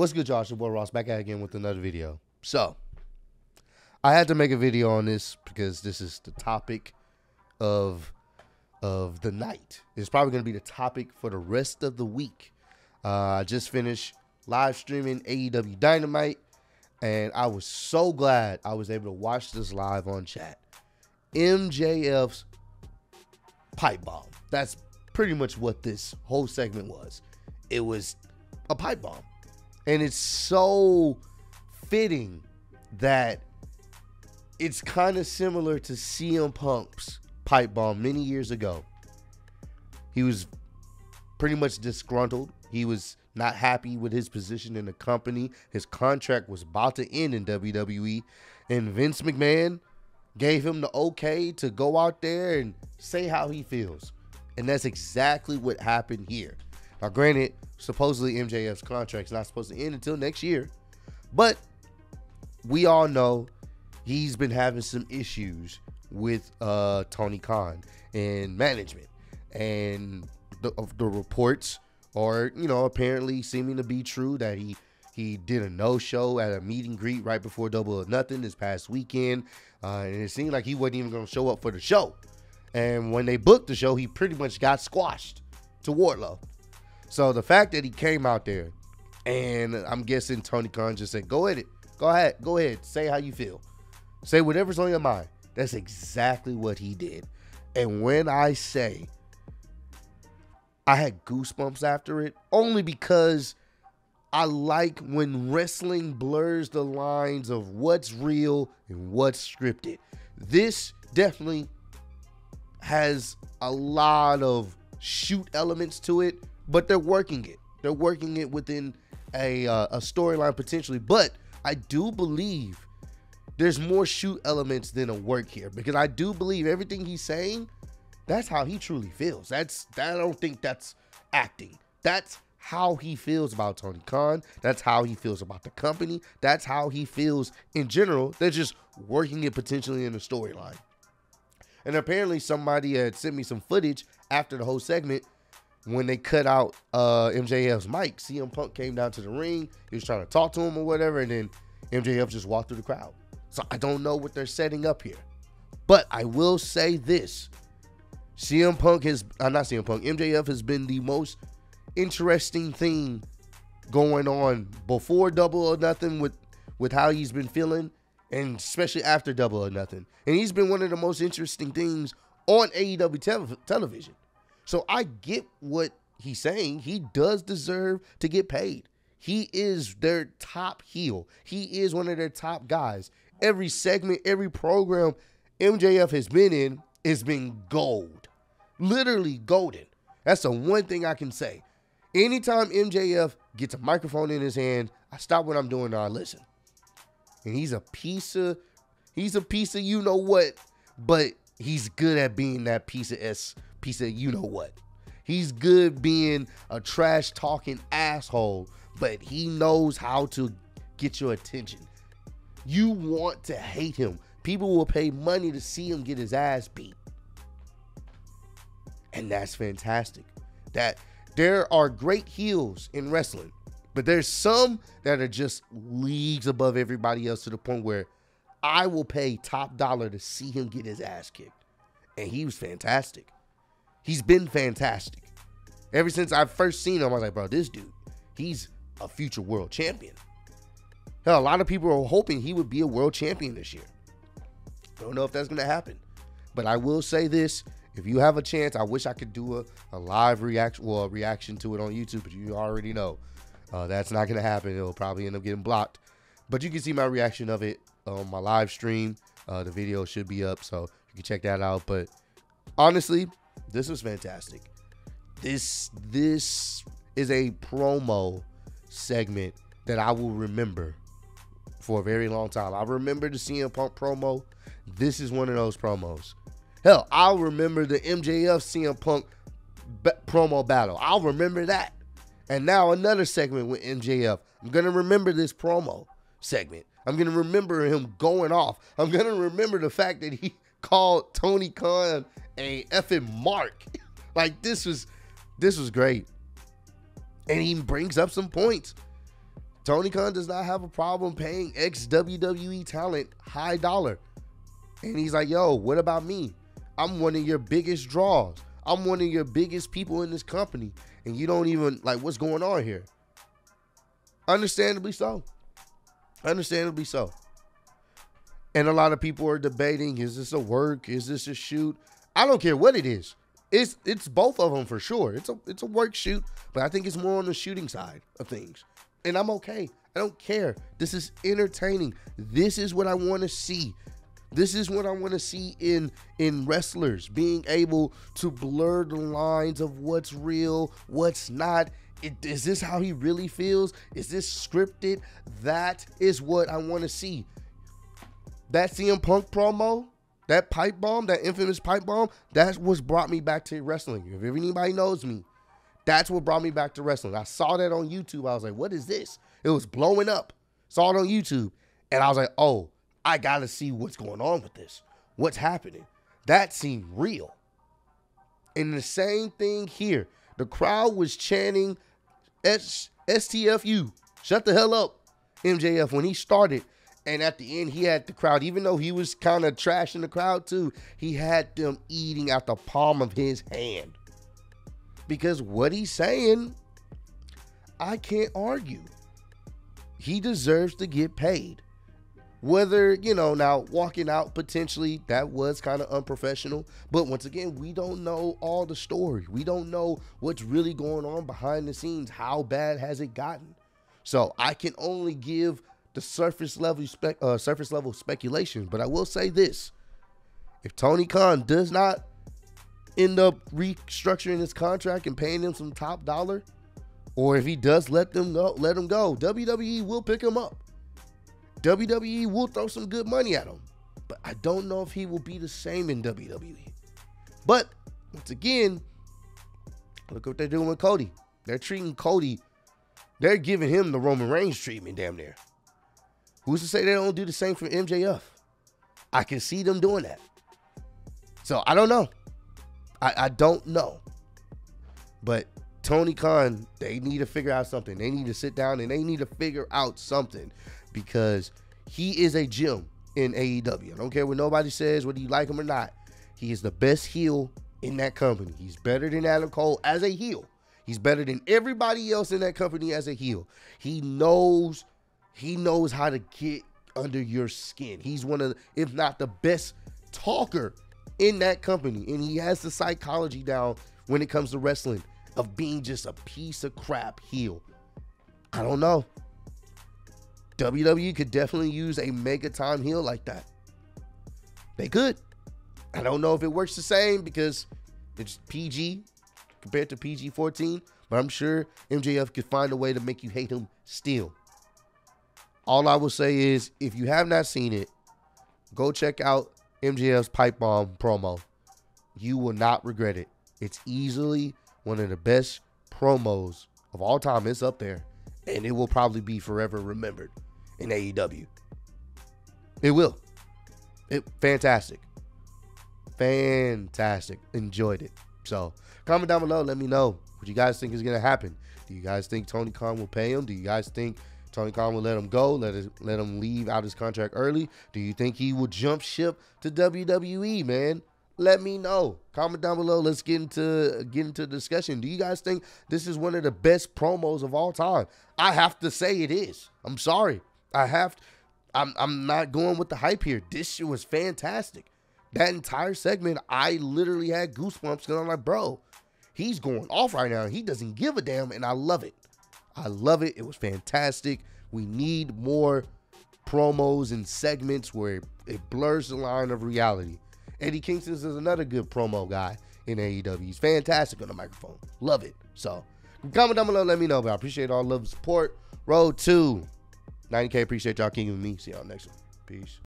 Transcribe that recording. What's good, Josh? Your boy Ross back out again with another video. So, I had to make a video on this because this is the topic of the night. It's probably going to be the topic for the rest of the week. I just finished live streaming AEW Dynamite, and I was so glad I was able to watch this live on chat. MJF's pipe bomb. That's pretty much what this whole segment was. It was a pipe bomb. And it's so fitting that it's kind of similar to CM Punk's pipe bomb many years ago. He was pretty much disgruntled. He was not happy with his position in the company. His contract was about to end in WWE. And Vince McMahon gave him the okay to go out there and say how he feels. And that's exactly what happened here. Now, granted, supposedly MJF's contract's not supposed to end until next year. But we all know he's been having some issues with Tony Khan and management. And the reports are, you know, apparently seeming to be true that he did a no-show at a meet and greet right before Double or Nothing this past weekend. And it seemed like he wasn't even going to show up for the show. And when they booked the show, he pretty much got squashed to Wardlow. So the fact that he came out there, and I'm guessing Tony Khan just said, go ahead, say how you feel. Say whatever's on your mind. That's exactly what he did. And when I say I had goosebumps after it, only because I like when wrestling blurs the lines of what's real and what's scripted. This definitely has a lot of shoot elements to it. But they're working it. They're working it within a storyline potentially. But I do believe there's more shoot elements than a work here. Because I do believe everything he's saying, that's how he truly feels. I don't think that's acting. That's how he feels about Tony Khan. That's how he feels about the company. That's how he feels in general. They're just working it potentially in a storyline. And apparently somebody had sent me some footage after the whole segment. When they cut out MJF's mic, CM Punk came down to the ring. He was trying to talk to him or whatever, and then MJF just walked through the crowd. So I don't know what they're setting up here. But I will say this. MJF has been the most interesting thing going on before Double or Nothing with how he's been feeling, and especially after Double or Nothing. And he's been one of the most interesting things on AEW television. So I get what he's saying. He does deserve to get paid. He is their top heel. He is one of their top guys. Every segment, every program MJF has been in has been gold. Literally golden. That's the one thing I can say. Anytime MJF gets a microphone in his hand, I stop what I'm doing and I listen. And he's a piece of you know what, but he's good at being that piece of S. Piece of you know what. He's good being a trash talking asshole, but he knows how to get your attention. You want to hate him. People will pay money to see him get his ass beat. And that's fantastic. That there are great heels in wrestling, but there's some that are just leagues above everybody else to the point where I will pay top dollar to see him get his ass kicked. And he was fantastic. He's been fantastic. Ever since I first seen him, I was like, bro, this dude, he's a future world champion. Hell, a lot of people are hoping he would be a world champion this year. Don't know if that's going to happen. But I will say this. If you have a chance, I wish I could do a live reaction, well, a reaction to it on YouTube, but you already know that's not going to happen. It'll probably end up getting blocked. But you can see my reaction of it on my live stream. The video should be up, so you can check that out. But honestly, this was fantastic. This is a promo segment that I will remember for a very long time. I remember the CM Punk promo. This is one of those promos. Hell, I'll remember the MJF CM Punk promo battle. I'll remember that. And now another segment with MJF. I'm going to remember this promo segment. I'm going to remember him going off. I'm going to remember the fact that he called Tony Khan a effing mark. Like, this was great. And he brings up some points. Tony Khan does not have a problem paying ex-WWE talent high dollar. And he's like, yo, what about me? I'm one of your biggest draws. I'm one of your biggest people in this company. And you don't even, like, what's going on here? Understandably so. Understandably so. And a lot of people are debating, is this a work? Is this a shoot? I don't care what it is. It's both of them for sure. It's a work shoot, but I think it's more on the shooting side of things. And I'm okay. I don't care. This is entertaining. This is what I want to see. This is what I want to see in wrestlers, being able to blur the lines of what's real, what's not. Is this how he really feels? Is this scripted? That is what I want to see. That CM Punk promo, that pipe bomb, that infamous pipe bomb, that's what brought me back to wrestling. If anybody knows me, that's what brought me back to wrestling. I saw that on YouTube. I was like, what is this? It was blowing up. Saw it on YouTube. And I was like, oh, I gotta see what's going on with this. What's happening? That seemed real. And the same thing here. The crowd was chanting STFU. Shut the hell up, MJF, when he started. And at the end, he had the crowd, even though he was kind of trashing the crowd too, he had them eating out the palm of his hand. Because what he's saying, I can't argue. He deserves to get paid. Whether, you know, now walking out potentially, that was kind of unprofessional. But once again, we don't know all the story. We don't know what's really going on behind the scenes. How bad has it gotten? So I can only give the surface level speculation. But I will say this. If Tony Khan does not end up restructuring his contract and paying them some top dollar, or if he does let them go, WWE will pick him up. WWE will throw some good money at him, but I don't know if he will be the same in WWE. But once again, look what they're doing with Cody. They're treating Cody, they're giving him the Roman Reigns treatment, damn near. Who's to say they don't do the same for MJF? I can see them doing that. So I don't know. I don't know. But Tony Khan, they need to figure out something. They need to sit down and they need to figure out something. Because he is a gem in AEW. I don't care what nobody says, whether you like him or not. He is the best heel in that company. He's better than Adam Cole as a heel. He's better than everybody else in that company as a heel. He knows how to get under your skin. He's one of, if not the best talker in that company. And he has the psychology down when it comes to wrestling of being just a piece of crap heel. I don't know. WWE could definitely use a mega time heel like that. They could. I don't know if it works the same because it's PG compared to PG-14, but I'm sure MJF could find a way to make you hate him still. All I will say is, if you have not seen it, go check out MJF's pipe bomb promo. You will not regret it. It's easily one of the best promos of all time. It's up there, and it will probably be forever remembered in AEW. It will. Fantastic. Fantastic. Enjoyed it. So comment down below. Let me know what you guys think is going to happen. Do you guys think Tony Khan will pay him? Do you guys think Tony Khan will let him go? Let him leave out his contract early? Do you think he will jump ship to WWE, man? Let me know. Comment down below. Let's get into the discussion. Do you guys think this is one of the best promos of all time? I have to say it is. I'm sorry. I'm not going with the hype here. This shit was fantastic. That entire segment, I literally had goosebumps because I'm like, bro, he's going off right now. He doesn't give a damn, and I love it. I love it. It was fantastic. We need more promos and segments where it blurs the line of reality. Eddie Kingston is another good promo guy in AEW. He's fantastic on the microphone. Love it. So, comment down below. Let me know. But I appreciate all love and support. Road to 90K. Appreciate y'all kicking with me. See y'all next one. Peace.